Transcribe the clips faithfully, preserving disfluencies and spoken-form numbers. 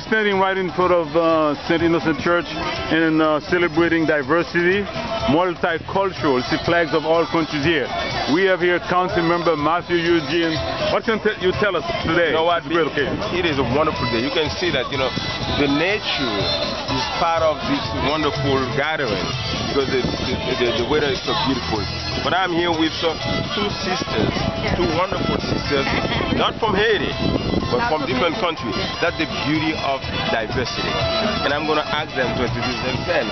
we're standing right in front of uh, Saint Innocent Church and uh, celebrating diversity, multicultural. See flags of all countries here. We have here Council Member Mathieu Eugene. What can you tell us today? You know what? Okay. It is a wonderful day. You can see that, you know, the nature is part of this wonderful gathering because the, the, the, the weather is so beautiful. But I'm here with so, two sisters, two wonderful sisters, not from Haiti, but from different countries. That's the beauty of diversity. And I'm going to ask them to introduce themselves.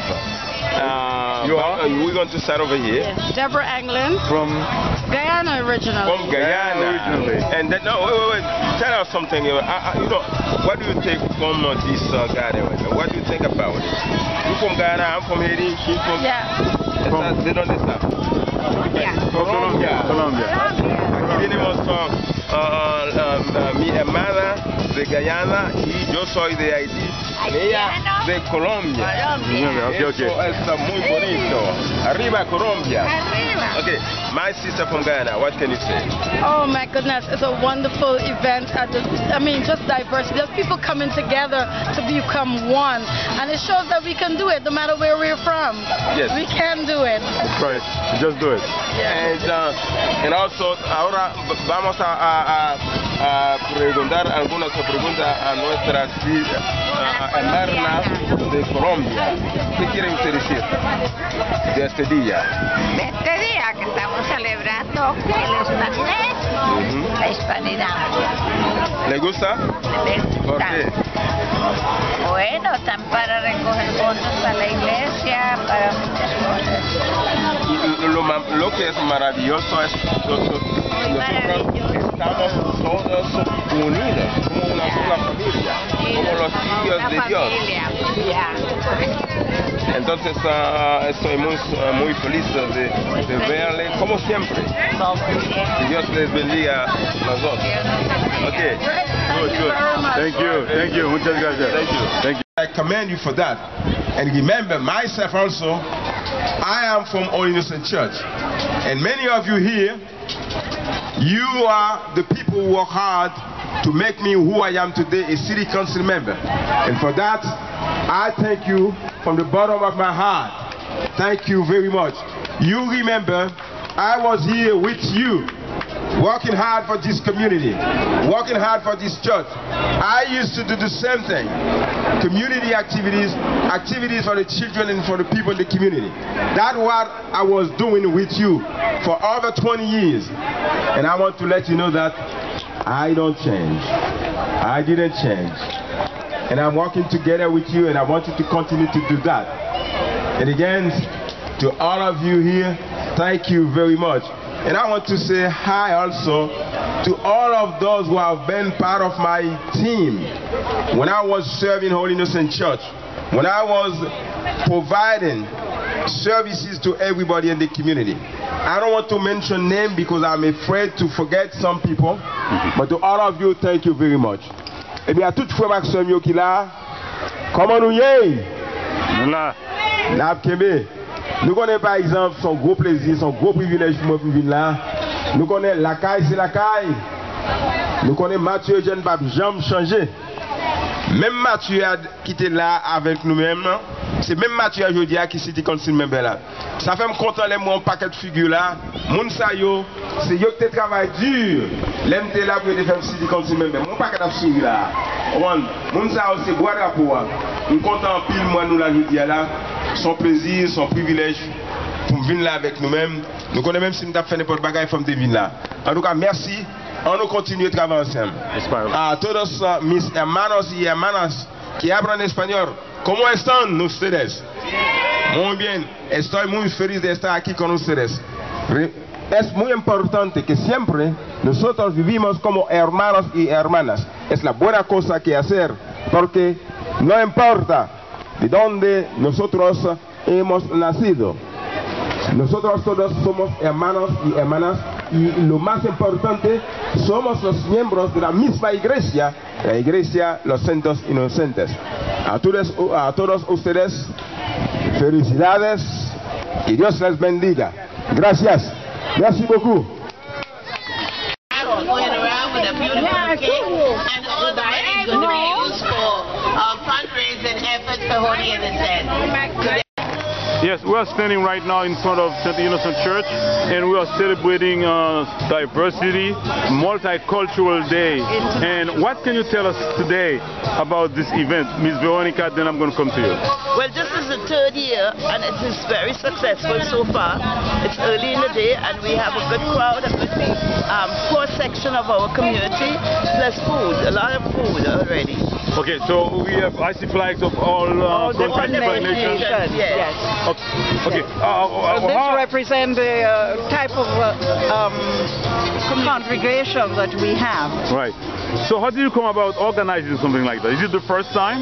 Uh, you are? We're going to start over here. Yes. Deborah Anglin. From? Guyana originally. From Guyana. originally. And then, no, wait, wait, wait. Tell us something. I, I, you know, what do you take from uh, this uh, gathering? What do you think about it? You're from Guyana, I'm from Haiti, she's from... Yeah. From? Not, they don't listen. Yeah. From Colombia. Colombia. Colombia. Uh, um, uh, mi hermana de Guyana y yo soy de Haití, ella de Colombia. Colombia. Okay, okay. Eso está muy bonito. Arriba Colombia. Arriba. Okay, my sister from Guyana, what can you say? Oh my goodness, it's a wonderful event. At the, I mean, just diversity. There's people coming together to become one, and it shows that we can do it no matter where we're from. Yes. We can do it. That's right. Just do it. Yeah. And, uh, and also, ahora vamos a, a A, a preguntar algunas preguntas a nuestras hermanas de Colombia. ¿Qué quieren ustedes decir de este día? De este día que estamos celebrando el español, uh-huh. la hispanidad. ¿Le gusta? ¿Les gusta? ¿Por qué? Bueno, están para recoger fondos para la iglesia, para muchas cosas. Y lo, lo que es maravilloso es... Muy maravilloso. Estamos todos unidos, como una sola familia, como los hijos de Dios. Entonces uh, estoy muy, uh, muy feliz de, de verle, como siempre. Que Dios les bendiga a los dos. Okay, good, good. Thank you, thank you, muchas gracias. Thank you. Thank you. I commend you for that. And remember myself also, I am from Holy Innocents Church. And many of you here, you are the people who work hard to make me who I am today, a city council member. And for that, I thank you from the bottom of my heart. Thank you very much. You remember, I was here with you, working hard for this community, working hard for this church. I used to do the same thing. Community activities, activities for the children and for the people in the community. That's what I was doing with you for over twenty years. And I want to let you know that I don't change. I didn't change. And I'm working together with you, and I want you to continue to do that. And again, to all of you here, thank you very much. And I want to say hi also to all of those who have been part of my team. When I was serving Holy Innocents Church, when I was providing services to everybody in the community. I don't want to mention names because I'm afraid to forget some people, but to all of you, thank you very much. Et bien à toute fois Maxime Yokila, comment nous y? Là, là, Kembe. Nous connaissons par exemple son gros plaisir, son gros privilège pour venir là. Nous connaissons la caille, c'est la caille. Nous connaissons Mathieu Eugène, pas jamais changé. Même Mathieu qui était là avec nous-mêmes, c'est même Mathieu aujourd'hui qui s'est dit qu'on s'est même là. Ça fait me content les mots en paquet de figures là. Moun sa yo, c'est yo qui travaille dur. L'M T là pour les femmes s'est dit qu'on s'est même là. Mon paquet de figures là. Moun sa yo, c'est bois rapport. Nous content pile moi nous là aujourd'hui là. Son plaisir, son privilège pour venir là avec nous-mêmes. Nous connaissons même si nous avons fait n'importe quoi, il faut venir là. En tout cas, merci. On nous continue à travailler ensemble. A todos uh, mis hermanos y hermanas que hablan español, ¿cómo están ustedes? Muy bien, estoy muy feliz de estar aquí con ustedes. Es muy importante que siempre nosotros vivimos como hermanos y hermanas. Es la buena cosa que hacer, porque no importa de dónde nosotros hemos nacido. Nosotros todos somos hermanos y hermanas, y lo más importante, somos los miembros de la misma iglesia, la iglesia Los Santos Inocentes. A todos, a todos ustedes, felicidades, que Dios les bendiga. Gracias. Gracias beaucoup. And all that is going to be used for the Holy Innocents. Yes, we are standing right now in front of Saint Innocent Church, and we are celebrating uh, Diversity Multicultural Day. And what can you tell us today about this event, Miz Veronica? Then I'm going to come to you. Well, this is the third year, and it is very successful so far. It's early in the day, and we have a good crowd, a good um, core section of our community, plus food, a lot of food already. Okay, so we have I C flags of all uh, oh, different nations. Yes. yes. Okay. okay. Yes. Uh, uh, so this uh, represents the uh, type of uh, um, congregation that we have. Right. So how did you come about organizing something like that? Is it the first time?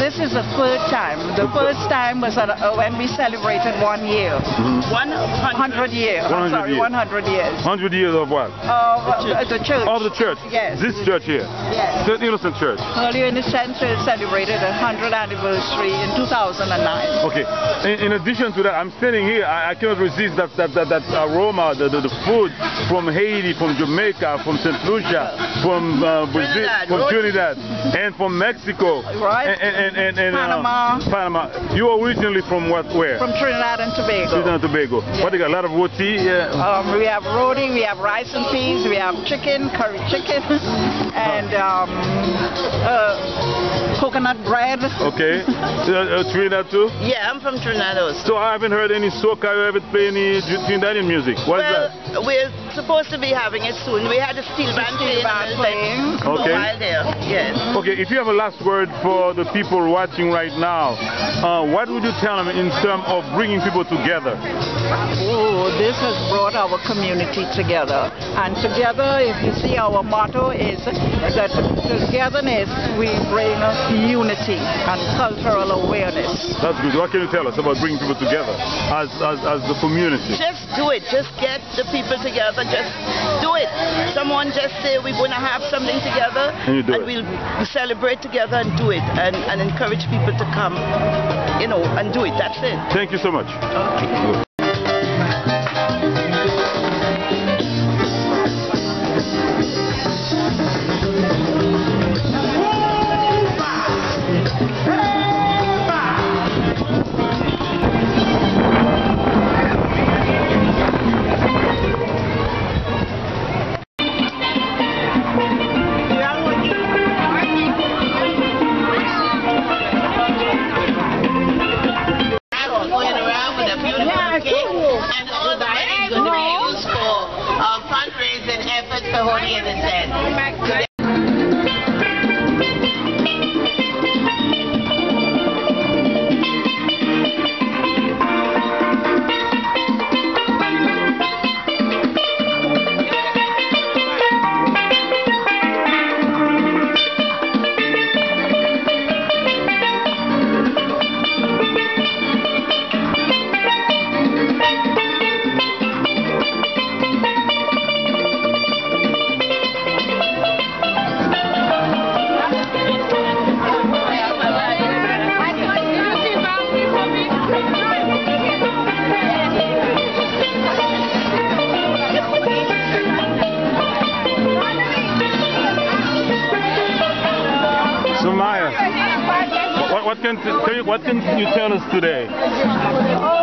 This is the third time. The, the first time was at, uh, when we celebrated one year. Mm-hmm. one hundred years. I'm sorry, one hundred years. one hundred years of what? Of uh, the church. Of the church. Yes. This church here. Yes. Saint Innocent Church. Holy Innocents Church celebrated a hundredth anniversary in two thousand nine. Okay. In, in addition to that, I'm standing here. I, I cannot resist that that that, that aroma, the, the the food from Haiti, from Jamaica, from Saint Lucia, from uh, Brazil, from Trinidad, and from Mexico. Right. And, and, and, and, and, Panama. Uh, Panama. You are originally from what? Where? From Trinidad and Tobago. Trinidad and Tobago. Yes. What, they got a lot of roti? Yeah. Um, we have roti, we have rice and peas, we have chicken, curry chicken, and um, uh, coconut bread. Okay. uh, uh, Trinidad too? Yeah, I'm from Trinidad also. So I haven't heard any soca, I haven't played any Trinidadian music. What well, is that? We're supposed to be having it soon. We had a steel band playing for a while there. Yes. Okay, if you have a last word for the people watching right now, uh, what would you tell them in terms of bringing people together? Oh, this has brought our community together. And together, if you see, our motto is that togetherness, we bring unity and cultural awareness. That's good. What can you tell us about bringing people together as, as, as the community? Just do it. Just get the people together. Just do it. Someone just say, we're going to have something together, and, you do and it. We'll, we'll celebrate together and do it, and, and encourage people to come, you know, and do it. That's it. Thank you so much. Okay. What can you tell us today? Oh.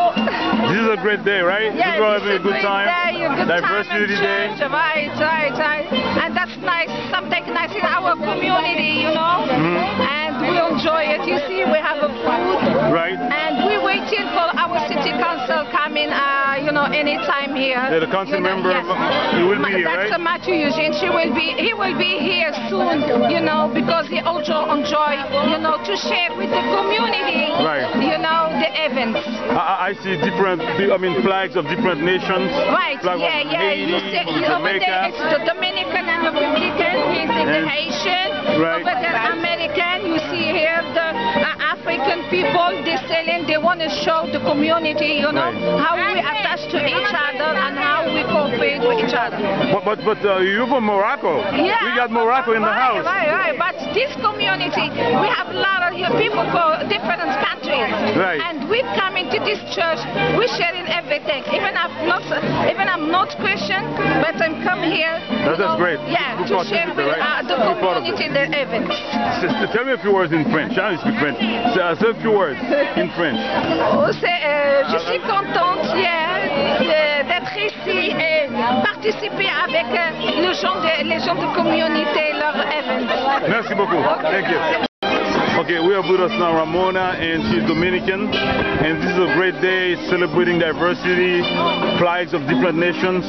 This is a great day, right? Yeah, you're having a good time. Day, a good Diversity time Day. Right, right, right. And that's nice. Something nice in our community, you know. Mm-hmm. And we enjoy it. You see, we have a food. Right. And we're waiting for our city council coming. Uh, you know, any time here. Yeah, the council you know, member. Yes. He will be here, right? Doctor Mathieu Eugene. She will be. He will be here soon. You know, because he also enjoy. You know, to share with the community. Right. You know, the events. I, I see different. I mean, flags of different nations. Right, flag yeah, yeah. Haiti, you see, over there it's the Dominican and Republican, he's in the Haitian. Right. Over there, American, you see here the uh, African people, they're selling, they want to show the community, you know, right. how we attach to each other and how we cooperate with each other. But but, but uh, you're from Morocco. Yeah. We got Morocco in the right, house. Right, right, but this community, we have a lot of here, people from different countries. Right. And we come into this church, we're sharing everything. Even I've not, even I'm not Christian, but I'm come here. That's, that's great. Yeah, to share with right? uh, the community the event. Tell me a few words in French. I don't speak French. Say a few words in French. Je suis contente hier d'être ici et participer avec les gens de la communauté, leur event. Merci beaucoup. Thank you. Okay, we are with us now, Ramona, and she's Dominican, and this is a great day celebrating diversity, flags of different nations.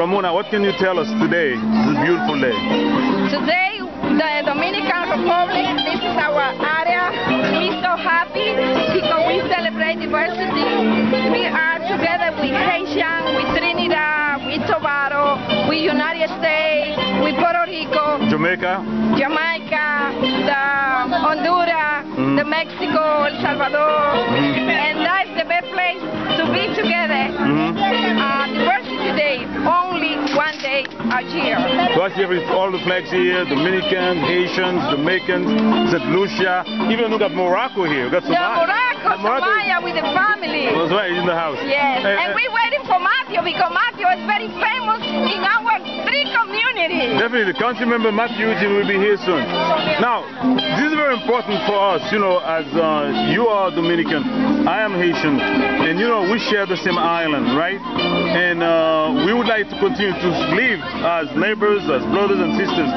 Ramona, what can you tell us today? This is a beautiful day. Today, the Dominican Republic, this is our area. We're so happy because we celebrate diversity. We are together with Haitian, with Trinidad, with Tobago, with United States, with Puerto Rico, Jamaica, Jamaica, the Honduras, mm. the Mexico, El Salvador, mm. and that's the best place to be together. Mm. Uh, diversity Day, only one day a year. So I see all the flags here, Dominican, Haitians, Jamaicans, Saint Lucia, even look at Morocco here. We got some yeah, Morocco, uh, Morocco. Samaya with the family. That's right, in the house. Yes, uh, and uh, we're waiting for Mathieu because Mathieu is very famous in our three communities. Definitely, the country member Mathieu Eugene will be here soon. Now, this is very important for us, you know, as uh, you are Dominican, I am Haitian, and you know, we share the same island, right? And uh, we would like to continue to live as neighbors, as brothers and sisters.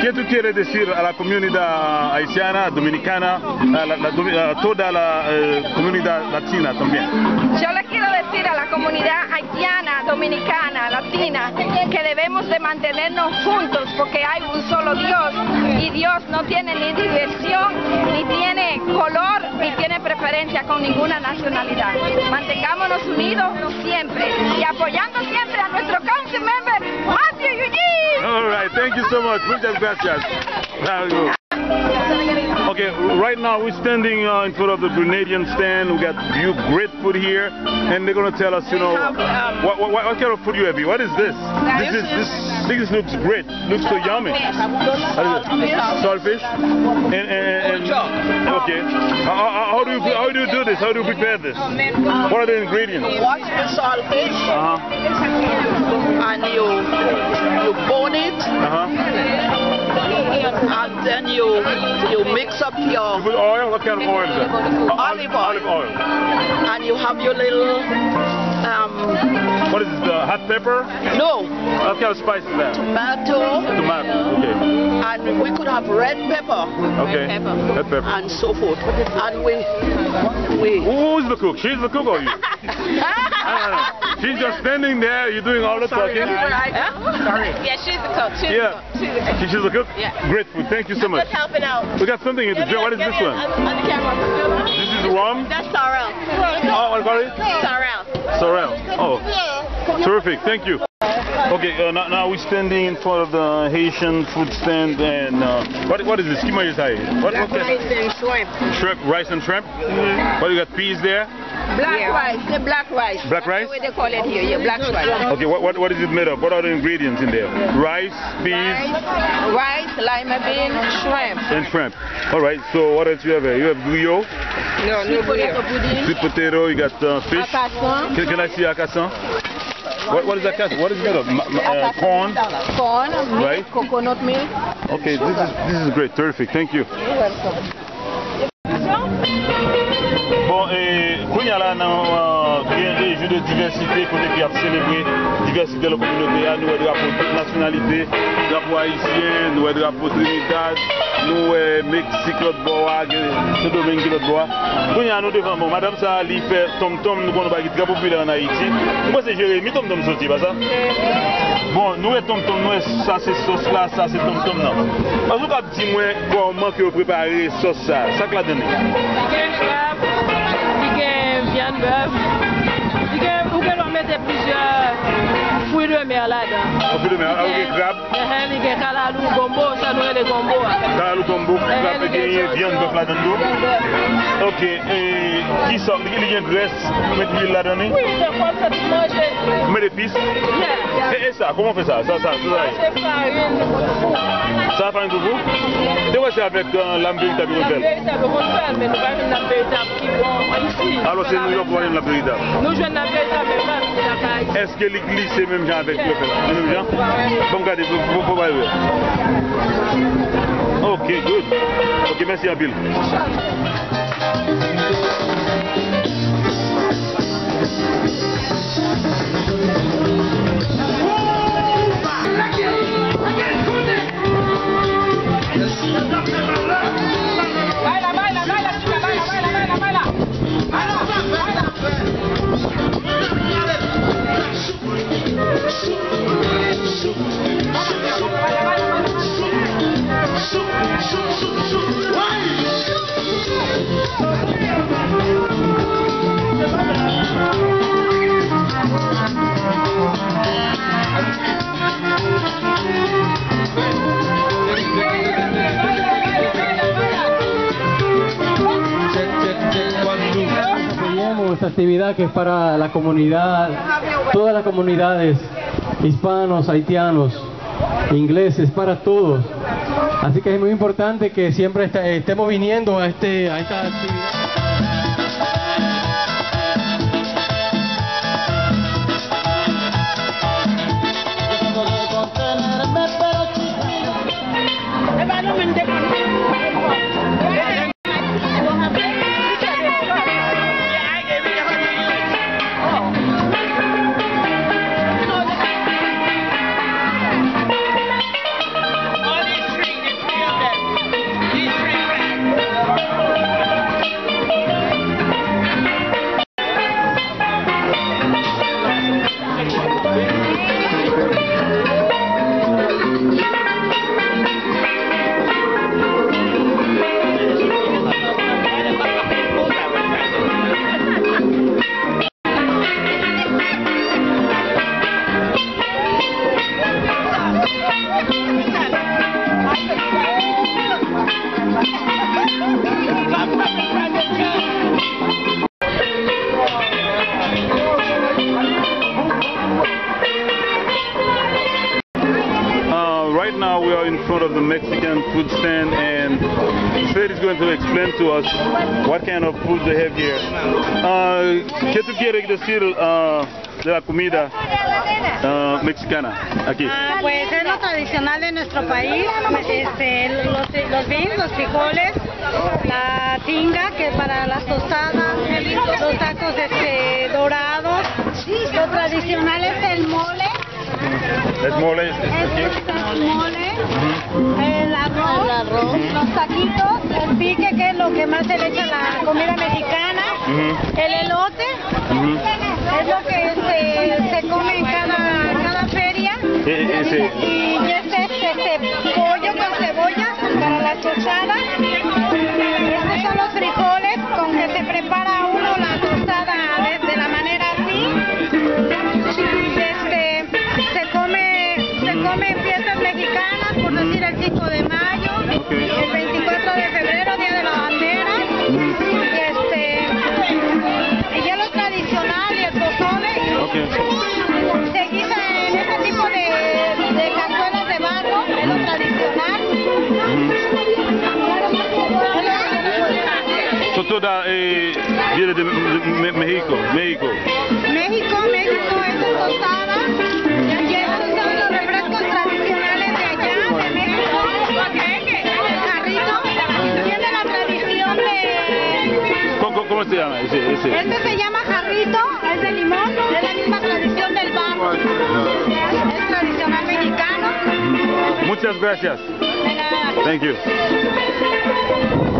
¿Qué tú quieres decir a la comunidad haitiana, dominicana, a toda la comunidad latina también? Yo le quiero decir a la comunidad haitiana, dominicana, latina, que debemos de mantenernos juntos porque hay un solo Dios y Dios no tiene ni diversión, ni tiene color, ni tiene preferencia con ninguna nacionalidad. Mantengámonos unidos siempre y apoyando siempre a nuestro council member, Mathieu Eugene. All right, thank you so much. Muchas gracias. Now we go. Okay, right now we're standing uh, in front of the Grenadian stand. We got great food here, and they're gonna tell us, you know, what, what, what kind of food you have here. What is this? This is this. I think this looks great. Looks so yummy. Saltfish. And, and, and okay. How, how, how, do you, how do you do this? How do you prepare this? What are the ingredients? Wash the saltfish. Uh -huh. And you you bone it. Uh -huh. And then you you mix up your. You put oil. What kind of oil is that? Olive oil. Olive oil. And you have your little. Um, what is this, the hot pepper? No. What kind of spice is that? Tomato. Tomato, okay. And we could have red pepper. Okay, red pepper. Red pepper. And so forth. And we... we. Who's the cook? She's the cook or you? uh, she's just standing there, you're doing all the talking. Sorry. Huh? Sorry. Yeah, she's the cook. She's yeah. the cook. She's the cook. She's the cook? Yeah. Great food, thank you so much. Just helping out. We got something here to drink. What is this one? On the camera. This is rum? That's sorrel. Oh, what about it? Sorrel. Sorrel. Oh, terrific. Thank you. Okay, uh, now, now we're standing in front of the Haitian food stand, and uh, what what is this? What is this? What, Black what rice and shrimp. Shrimp, rice and shrimp. Mm-hmm. What you got? Peas there. Black yeah. rice. The black rice. Black rice. That's the way they call it here. Yeah, black rice. Okay, what, what what is it made of? What are the ingredients in there? Rice, peas. Rice, rice lima bean, shrimp. And shrimp. All right. So what else you have here? You have bouillot. No, no bouillot. Sweet potato. You got uh, fish. Acasson. Can, can I see acasson? What, what is that? What is that? Uh, corn? Corn, milk, right? Coconut milk. Okay, this is, this is great. Terrific. Thank you. You're welcome. Bon, et quand il y a là, bien des jeux de diversité, qu'on est qui a célébré diversité de la communauté, nous avons des drapeaux de nationalité, drapeaux haïtiens, nous avons des drapeaux de Trinidad, nous avons Mexique, l'autre bois, c'est Dominique, l'autre bois. Quand il y a nous devant, bon, madame, ça, il fait tom-tom, nous avons des drapeaux très populaires en Haïti. Moi, c'est Jérémy, tom-tom sorti, pas ça? Bon, nous sommes tom-tom, nous, ça c'est sauce là, ça c'est tom-tom là. Parce que vous avez dit, moi, comment que vous préparez sauce ça, ça que la donne? Vous pouvez leur mettre plusieurs fruits de mer, Est-ce que l'église c'est même gens avec le père? Bon, regardez, vous pouvez aller. Ok, good. Ok, merci à Bill. Esta actividad que es para la comunidad, todas las comunidades, hispanos, haitianos, ingleses, para todos. Así que es muy importante que siempre est estemos viniendo a, este, a esta actividad. Of the Mexican food stand, and Fred is going to explain to us what kind of food they have here. Uh, ¿Qué tú quieres decir uh, de la comida uh, mexicana aquí? Ah, pues es lo tradicional de nuestro país, este, los, los beans, los frijoles, la tinga que es para las tostadas, los tacos este, dorados, lo tradicional es el mole. El mole es el mole, el arroz, el arroz, los taquitos, el pique, que es lo que más se le echa a la comida mexicana, uh-huh. el elote, uh-huh. es lo que se, se come en cada, cada feria, eh, eh, sí. y, y este, este pollo con cebolla para las tostadas, estos son los frijoles con que se prepara uno la tostada de, de la manera así. Come en fiestas mexicanas, por decir el cinco de mayo, okay. el veinticuatro de febrero, Día de la Bandera, este, y ya lo tradicional y el pozole, okay. se guisa en este tipo de, de cazuelas de barro, es lo tradicional. Mm. So, toda eh, viene de México, México. México, México es tostada. ¿Cómo se llama? Ese, ese. Este se llama jarrito, es de limón, es la misma tradición del barro, es tradicional mexicano. Muchas gracias. De nada. Thank you.